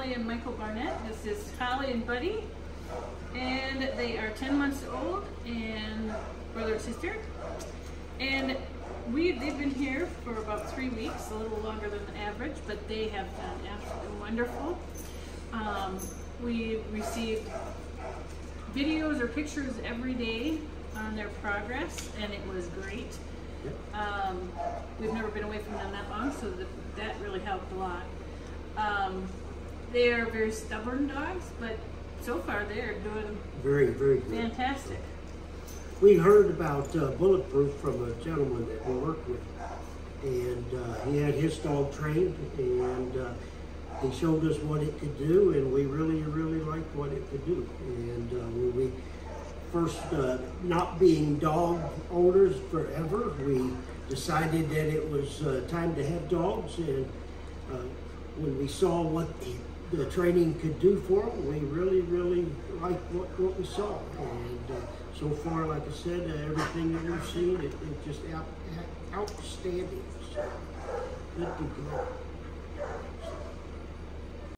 Holly and Michael Barnett. This is Holly and Buddy, and they are 10 months old and brother and sister. And they've been here for about 3 weeks, a little longer than the average, but they have done absolutely wonderful. We received videos or pictures every day on their progress, and it was great. We've never been away from them that long, so that really helped a lot. They are very stubborn dogs, but so far they're doing very good. Fantastic. We heard about Bulletproof from a gentleman that we worked with, and he had his dog trained, and he showed us what it could do, and we really liked what it could do. And when we first, not being dog owners forever, we decided that it was time to have dogs, and when we saw what the training could do for them, we really liked what we saw. And so far, like I said, everything that we've seen, it's just outstanding. So, good to go.